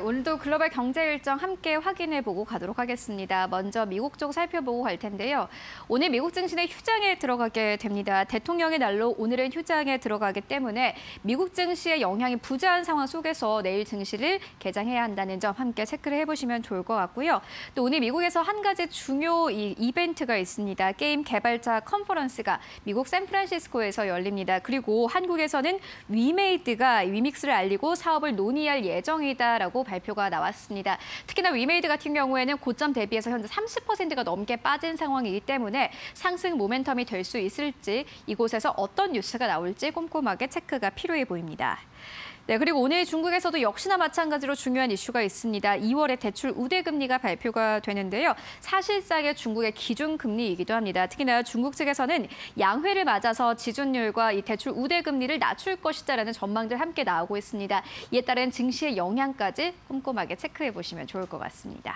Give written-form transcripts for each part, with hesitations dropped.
오늘도 글로벌 경제 일정 함께 확인해보고 가도록 하겠습니다. 먼저 미국 쪽 살펴보고 갈 텐데요. 오늘 미국 증시는 휴장에 들어가게 됩니다. 대통령의 날로 오늘은 휴장에 들어가기 때문에 미국 증시의 영향이 부재한 상황 속에서 내일 증시를 개장해야 한다는 점 함께 체크를 해보시면 좋을 것 같고요. 또 오늘 미국에서 한 가지 중요 이벤트가 있습니다. 게임 개발자 컨퍼런스가 미국 샌프란시스코에서 열립니다. 그리고 한국에서는 위메이드가 위믹스를 알리고 사업을 논의할 예정이다라고 발표가 나왔습니다. 특히나 위메이드 같은 경우에는 고점 대비해서 현재 30%가 넘게 빠진 상황이기 때문에 상승 모멘텀이 될 수 있을지 이곳에서 어떤 뉴스가 나올지 꼼꼼하게 체크가 필요해 보입니다. 네, 그리고 오늘 중국에서도 역시나 마찬가지로 중요한 이슈가 있습니다. 2월에 대출 우대금리가 발표가 되는데요. 사실상의 중국의 기준금리이기도 합니다. 특히나 중국 측에서는 양회를 맞아서 지준율과 이 대출 우대금리를 낮출 것이다라는 전망들 함께 나오고 있습니다. 이에 따른 증시의 영향까지 꼼꼼하게 체크해 보시면 좋을 것 같습니다.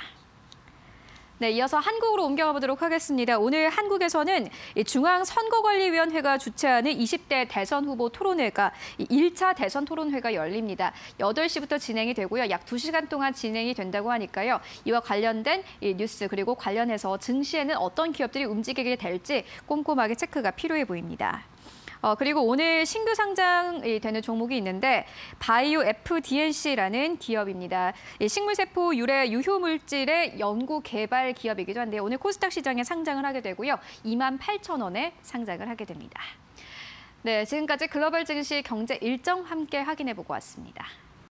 네, 이어서 한국으로 옮겨가 보도록 하겠습니다. 오늘 한국에서는 중앙선거관리위원회가 주최하는 20대 대선 후보 토론회가 1차 대선 토론회가 열립니다. 8시부터 진행이 되고요. 약 2시간 동안 진행이 된다고 하니까요. 이와 관련된 뉴스 그리고 관련해서 증시에는 어떤 기업들이 움직이게 될지 꼼꼼하게 체크가 필요해 보입니다. 그리고 오늘 신규 상장이 되는 종목이 있는데 바이오 FDNC라는 기업입니다. 식물세포 유래 유효물질의 연구 개발 기업이기도 한데 오늘 코스닥 시장에 상장을 하게 되고요. 28,000원에 상장을 하게 됩니다. 네, 지금까지 글로벌 증시 경제 일정 함께 확인해보고 왔습니다.